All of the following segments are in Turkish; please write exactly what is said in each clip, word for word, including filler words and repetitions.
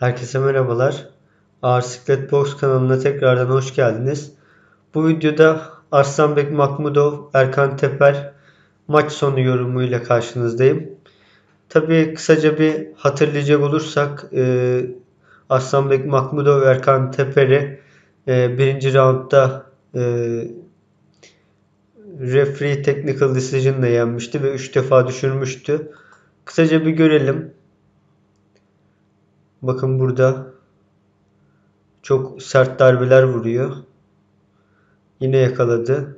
Herkese merhabalar. Ağır Sıklet Box kanalına tekrardan hoş geldiniz. Bu videoda Arslanbek Mahmudov, Erkan Teper maç sonu yorumuyla karşınızdayım. Tabii kısaca bir hatırlayacak olursak Arslanbek Mahmudov, Erkan Teper'i birinci roundda referee technical decision ile yenmişti ve üç defa düşürmüştü. Kısaca bir görelim. Bakın burada çok sert darbeler vuruyor. Yine yakaladı.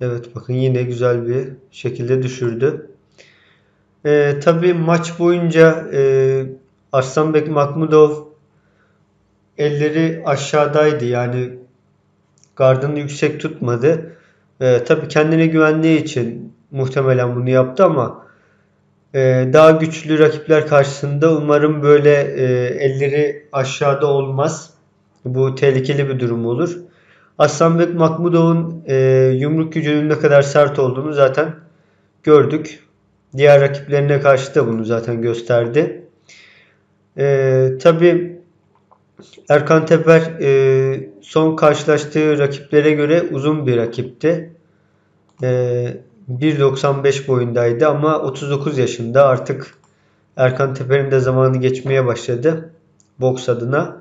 Evet, bakın yine güzel bir şekilde düşürdü. Ee, tabii maç boyunca e, Arslanbek Mahmudov elleri aşağıdaydı. Yani gardını yüksek tutmadı. Ee, tabii kendine güvendiği için muhtemelen bunu yaptı ama daha güçlü rakipler karşısında umarım böyle elleri aşağıda olmaz. Bu tehlikeli bir durum olur. Arslanbek Mahmudov'un yumruk gücünün ne kadar sert olduğunu zaten gördük. Diğer rakiplerine karşı da bunu zaten gösterdi. E, tabii Erkan Teper e, son karşılaştığı rakiplere göre uzun bir rakipti. E, bir doksan beş boyundaydı ama otuz dokuz yaşında. Artık Erkan Teper'in de zamanı geçmeye başladı boks adına.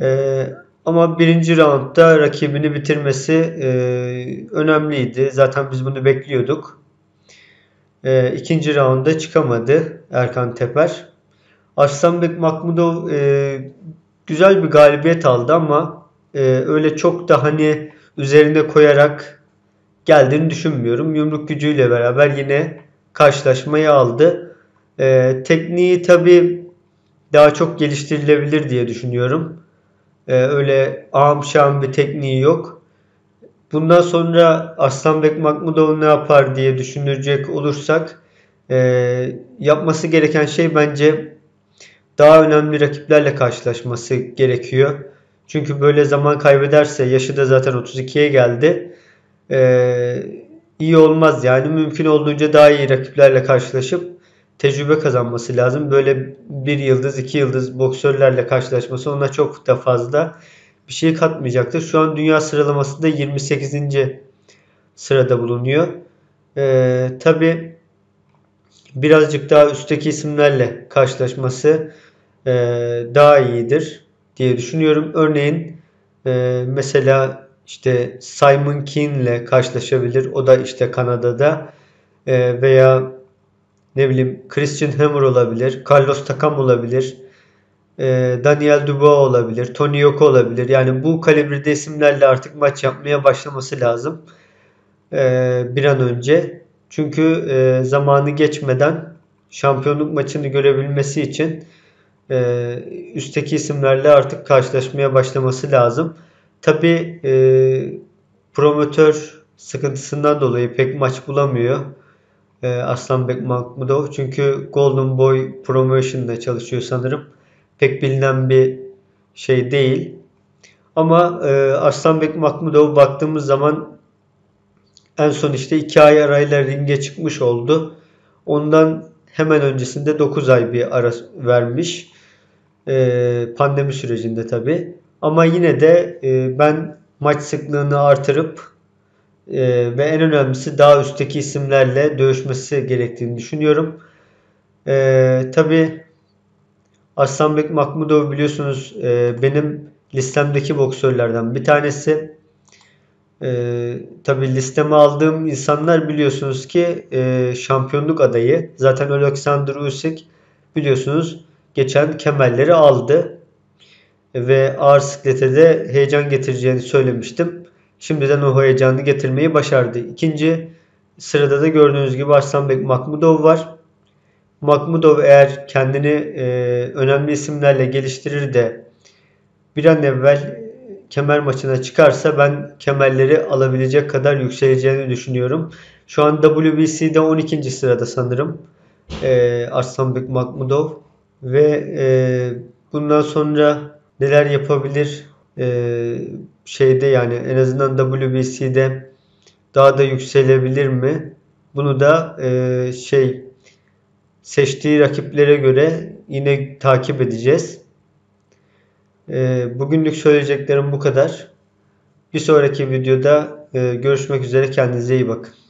Ee, ama birinci roundda rakibini bitirmesi e, önemliydi. Zaten biz bunu bekliyorduk. E, ikinci rounda çıkamadı Erkan Teper. Arslanbek Mahmudov e, güzel bir galibiyet aldı ama e, öyle çok da hani üzerine koyarak geldiğini düşünmüyorum. Yumruk gücüyle beraber yine karşılaşmayı aldı. Ee, tekniği tabi daha çok geliştirilebilir diye düşünüyorum. Ee, öyle ağam şağım bir tekniği yok. Bundan sonra Arslanbek Mahmudov ne yapar diye düşünecek olursak e, yapması gereken şey bence daha önemli rakiplerle karşılaşması gerekiyor. Çünkü böyle zaman kaybederse, yaşı da zaten otuz ikiye geldi, Ee, iyi olmaz. Yani mümkün olduğunca daha iyi rakiplerle karşılaşıp tecrübe kazanması lazım. Böyle bir yıldız, iki yıldız boksörlerle karşılaşması ona çok da fazla bir şey katmayacaktır. Şu an dünya sıralamasında yirmi sekizinci sırada bulunuyor. Ee, tabii birazcık daha üstteki isimlerle karşılaşması e, daha iyidir diye düşünüyorum. Örneğin e, mesela İşte Simon King ile karşılaşabilir. O da işte Kanada'da. E veya ne bileyim Christian Hammer olabilir. Carlos Takam olabilir. E Daniel Dubois olabilir. Tony Yoka olabilir. Yani bu kalibrede isimlerle artık maç yapmaya başlaması lazım. E bir an önce. Çünkü e zamanı geçmeden şampiyonluk maçını görebilmesi için e üstteki isimlerle artık karşılaşmaya başlaması lazım. Tabii e, promotör sıkıntısından dolayı pek maç bulamıyor e, Arslanbek Mahmudov. Çünkü Golden Boy Promotion'da çalışıyor sanırım. Pek bilinen bir şey değil. Ama e, Arslanbek Mahmudov baktığımız zaman en son işte iki ay arayla ringe çıkmış oldu. Ondan hemen öncesinde dokuz ay bir ara vermiş. E, pandemi sürecinde tabii. Ama yine de ben maç sıklığını artırıp ve en önemlisi daha üstteki isimlerle dövüşmesi gerektiğini düşünüyorum. Tabii Arslanbek Mahmudov biliyorsunuz benim listemdeki boksörlerden bir tanesi. Tabii listeme aldığım insanlar biliyorsunuz ki şampiyonluk adayı. Zaten Oleksandr Usyk biliyorsunuz geçen kemerleri aldı ve ağır sıklete de heyecan getireceğini söylemiştim. Şimdiden o heyecanı getirmeyi başardı. İkinci sırada da gördüğünüz gibi Arslanbek Mahmudov var. Mahmudov eğer kendini e, önemli isimlerle geliştirir de bir an evvel kemer maçına çıkarsa ben kemerleri alabilecek kadar yükseleceğini düşünüyorum. Şu an W B C'de on ikinci sırada sanırım e, Arslanbek Mahmudov ve e, bundan sonra neler yapabilir ee, şeyde yani en azından W B C'de daha da yükselebilir mi? Bunu da e, şey seçtiği rakiplere göre yine takip edeceğiz. Bugünlük söyleyeceklerim bu kadar. Bir sonraki videoda görüşmek üzere. Kendinize iyi bakın.